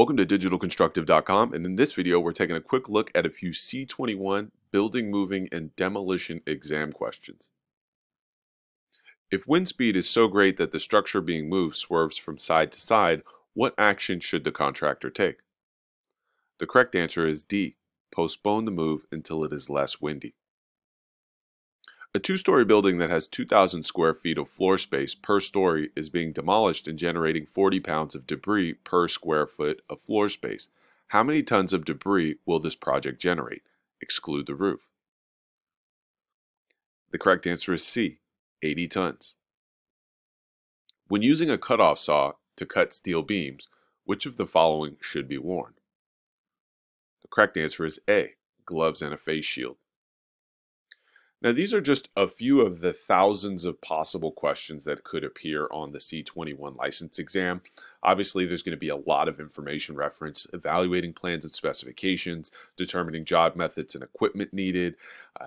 Welcome to DigitalConstructive.com, and in this video we're taking a quick look at a few C-21 building, moving, and demolition exam questions. If wind speed is so great that the structure being moved swerves from side to side, what action should the contractor take? The correct answer is D. Postpone the move until it is less windy. A two-story building that has 2,000 square feet of floor space per story is being demolished and generating 40 pounds of debris per square foot of floor space. How many tons of debris will this project generate? Exclude the roof. The correct answer is C, 80 tons. When using a cutoff saw to cut steel beams, which of the following should be worn? The correct answer is A, gloves and a face shield. Now, these are just a few of the thousands of possible questions that could appear on the C-21 license exam. Obviously, there's going to be a lot of information reference, evaluating plans and specifications, determining job methods and equipment needed,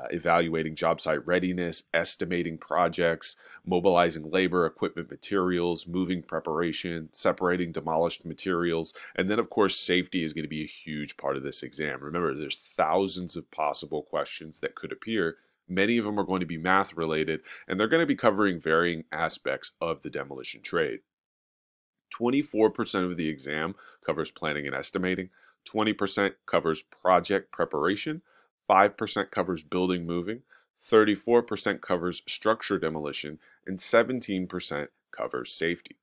evaluating job site readiness, estimating projects, mobilizing labor, equipment, materials, moving preparation, separating demolished materials, and then, of course, safety is going to be a huge part of this exam. Remember, there's thousands of possible questions that could appear. Many of them are going to be math related, and they're going to be covering varying aspects of the demolition trade. 24% of the exam covers planning and estimating, 20% covers project preparation, 5% covers building moving, 34% covers structure demolition, and 17% covers safety.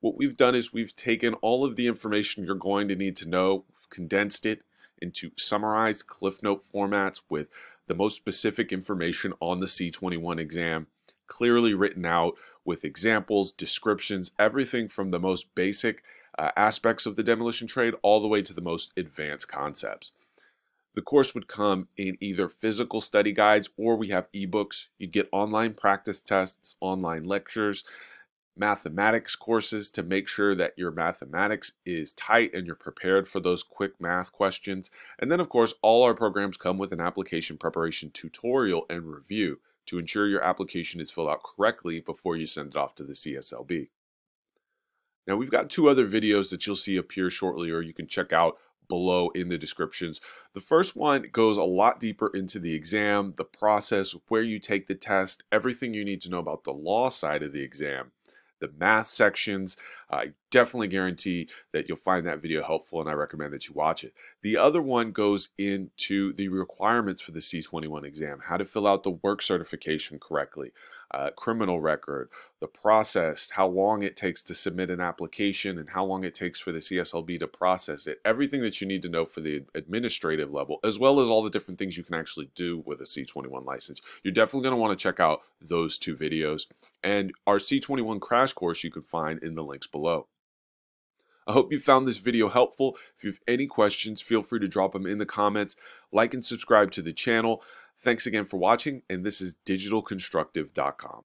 What we've done is we've taken all of the information you're going to need to know, condensed it into summarized Cliff Note formats with the most specific information on the C-21 exam, clearly written out with examples, descriptions, everything from the most basic aspects of the demolition trade all the way to the most advanced concepts. The course would come in either physical study guides, or we have ebooks. You'd get online practice tests, online lectures, mathematics courses to make sure that your mathematics is tight and you're prepared for those quick math questions. And then, of course, all our programs come with an application preparation tutorial and review to ensure your application is filled out correctly before you send it off to the CSLB. Now, we've got two other videos that you'll see appear shortly, or you can check out below in the descriptions. The first one goes a lot deeper into the exam, the process, where you take the test, everything you need to know about the law side of the exam. The math sections, I definitely guarantee that you'll find that video helpful, and I recommend that you watch it. The other one goes into the requirements for the C-21 exam, how to fill out the work certification correctly, criminal record, the process, how long it takes to submit an application and how long it takes for the CSLB to process it, everything that you need to know for the administrative level, as well as all the different things you can actually do with a C-21 license. You're definitely going to want to check out those two videos, and our C-21 crash course you can find in the links below. I hope you found this video helpful. If you have any questions, feel free to drop them in the comments. Like and subscribe to the channel. Thanks again for watching, and this is DigitalConstructive.com.